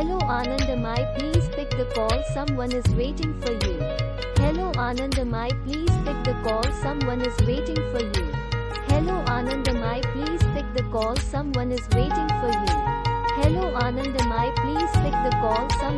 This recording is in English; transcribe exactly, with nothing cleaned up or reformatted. Hello Aanandamayi, please pick the call, someone is waiting for you. Hello Aanandamayi, please pick the call, someone is waiting for you. Hello Aanandamayi, please pick the call, someone is waiting for you. Hello Aanandamayi, please pick the call, someone